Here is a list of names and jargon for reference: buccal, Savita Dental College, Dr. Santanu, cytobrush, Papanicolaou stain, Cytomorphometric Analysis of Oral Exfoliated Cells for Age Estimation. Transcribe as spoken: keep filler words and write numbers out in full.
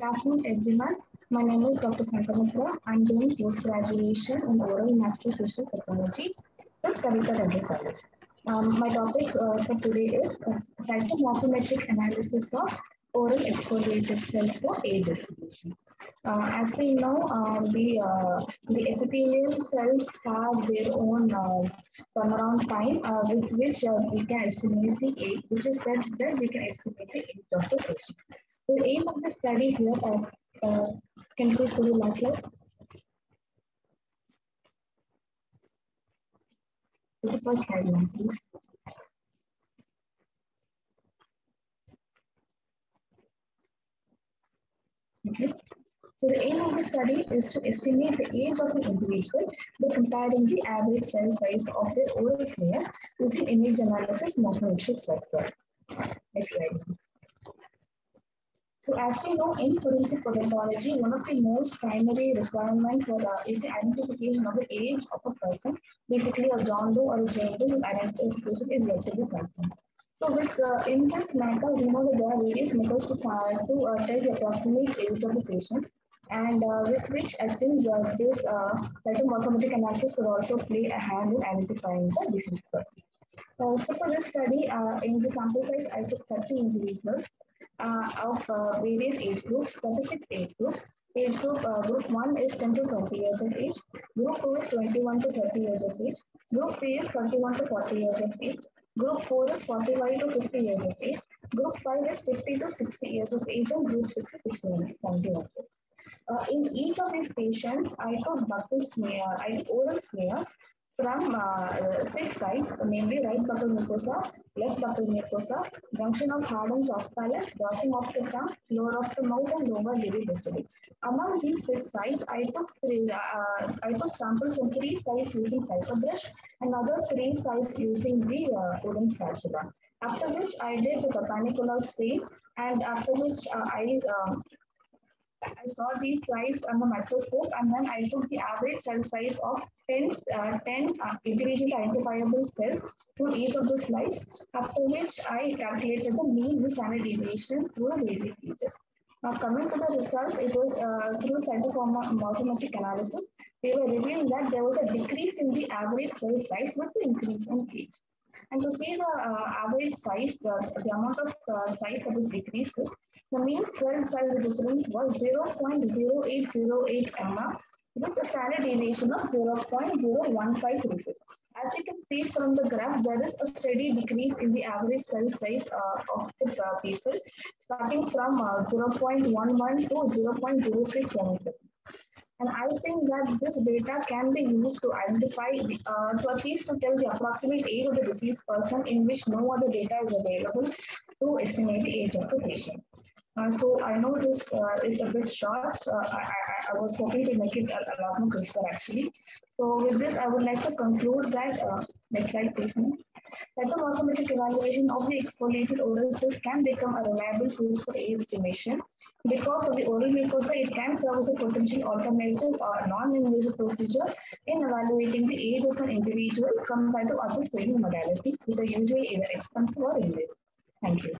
Good afternoon, everyone. My name is Doctor Santanu. I'm doing post-graduation in oral natural facial pathology from Savita Dental College. Um, my topic uh, for today is Cytomorphometric Analysis of Oral Exfoliated Cells for Age Estimation. Uh, as we know, uh, the, uh, the epithelial cells have their own uh, turnaround time uh, with which uh, we can estimate the age, which is said that we can estimate the age of the patient. So the aim of the study here, of, uh, can you please go to the last slide? The first slide one, please. Okay. So the aim of the study is to estimate the age of an individual by comparing the average cell size of their oral smears using image analysis morphometric software. Next slide. So as we know, in forensic pathology, one of the most primary requirements for uh, is the identification of the age of a person. Basically, a John Doe or a Jane Doe whose identification is yet to be confirmed. So with, uh, in this matter, we know that there are various methods to, uh, to uh, tell the approximate age of the patient, and uh, with which I think uh, this uh, cytomorphometric analysis could also play a hand in identifying the disease person. Uh, so for this study, uh, in the sample size, I took thirty individuals. Uh, of uh, various age groups, thirty-six age groups. Age group uh, group one is ten to twenty years of age. Group two is twenty-one to thirty years of age. Group three is thirty-one to forty years of age. Group four is forty-five to fifty years of age. Group five is fifty to sixty years of age, and group six is sixty to seventy years of age. Uh, in each of these patients, I took buccal smear, I took oral smears from uh, six sites, namely right buccal mucosa, left buccal mucosa, junction of hard and soft palate, dorsum of the tongue, floor of the mouth, and lower labial history. Among these six sites, I took three, uh, I took samples from three sites using cytobrush, another three sites using the uh, wooden spatula. After which, I did the Papanicolaou stain, and after which uh, I uh, I saw these slides on the microscope, and then I took the average cell size of ten, uh, ten uh, individually identifiable cells through each of the slides, after which I calculated the mean, the standard deviation through various features. Now, coming to the results, it was uh, through cytomorphometric analysis, they were revealed that there was a decrease in the average cell size with the increase in age. And to see the uh, average size, the, the amount of uh, size that was decreased, the mean cell size difference was zero point zero eight zero eight m m with a standard deviation of zero point zero one five three six. As you can see from the graph, there is a steady decrease in the average cell size uh, of the uh, people, starting from uh, zero point one one to zero point zero six one seven. And I think that this data can be used to identify, uh, to at least to tell the approximate age of the diseased person, in which no other data is available to estimate the age of the patient. Uh, so I know this uh, is a bit short. Uh, I, I, I was hoping to make it a, a lot more crisper, actually. So with this, I would like to conclude that, uh, next slide, please. Cytomorphometric evaluation of the exfoliated oral cells can become a reliable tool for age estimation. Because of the oral mucosa, it can serve as a potential alternative or non-invasive procedure in evaluating the age of an individual compared to other screening modalities, which are usually either expensive or invasive. Thank you.